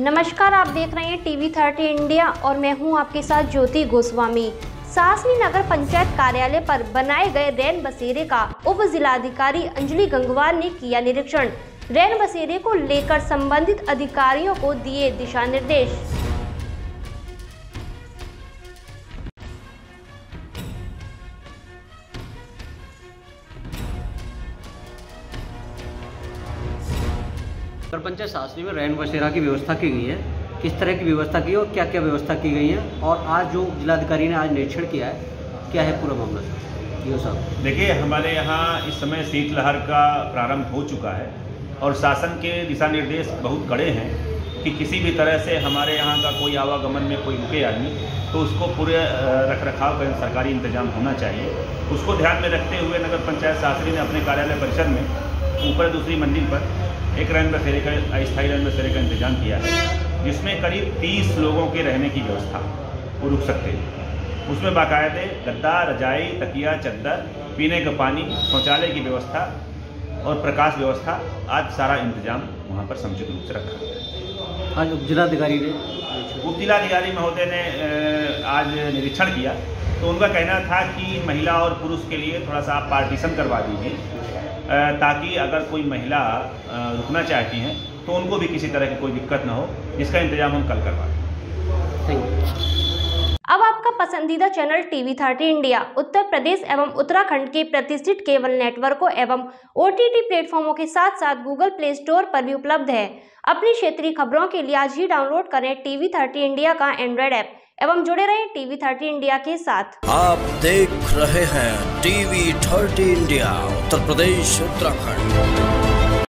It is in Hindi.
नमस्कार, आप देख रहे हैं TV 30 इंडिया और मैं हूं आपके साथ ज्योति गोस्वामी। सासनी नगर पंचायत कार्यालय पर बनाए गए रैन बसेरे का उप जिलाधिकारी अंजलि गंगवार ने किया निरीक्षण। रैन बसेरे को लेकर संबंधित अधिकारियों को दिए दिशा निर्देश। नगर पंचायत सासनी में रैन बसेरा की व्यवस्था की गई है, किस तरह की व्यवस्था की है और क्या क्या व्यवस्था की गई है, और आज जो जिलाधिकारी ने आज निरीक्षण किया है, क्या है पूरा मामला साहब? देखिए, हमारे यहाँ इस समय शीतलहर का प्रारंभ हो चुका है और शासन के दिशा निर्देश बहुत कड़े हैं कि किसी भी तरह से हमारे यहाँ का कोई आवागमन में कोई रुके आदमी तो उसको पूरे रखरखाव का सरकारी इंतजाम होना चाहिए। उसको ध्यान में रखते हुए नगर पंचायत सासनी ने अपने कार्यालय परिसर में ऊपर दूसरी मंजिल पर एक रैन बसेरे का अस्थायी रैन बसेरे का इंतजाम किया है, जिसमें करीब 30 लोगों के रहने की व्यवस्था वो रुक सकते हैं। उसमें बाकायदे गद्दा, रजाई, तकिया, चद्दर, पीने का पानी, शौचालय की व्यवस्था और प्रकाश व्यवस्था, आज सारा इंतजाम वहाँ पर समुचित रूप से रखा। आज उप जिलाधिकारी महोदय ने आज निरीक्षण किया तो उनका कहना था कि महिला और पुरुष के लिए थोड़ा सा आप पार्टीशन करवा दीजिए, ताकि अगर कोई महिला रुकना चाहती हैं तो उनको भी किसी तरह की कोई दिक्कत ना हो। इसका इंतजाम हम कल करवा दें। अब आपका पसंदीदा channel TV 30 India Uttar Pradesh एवं उत्तराखंड के प्रतिष्ठित केबल नेटवर्कों एवं OTT प्लेटफॉर्मों के साथ साथ Google प्ले स्टोर पर भी उपलब्ध है। अपनी क्षेत्रीय खबरों के लिए आज ही डाउनलोड करें TV 30 इंडिया का एंड्रॉइड ऐप एवं जुड़े रहें TV 30 इंडिया के साथ। आप देख रहे हैं TV 30 इंडिया उत्तर प्रदेश उत्तराखंड।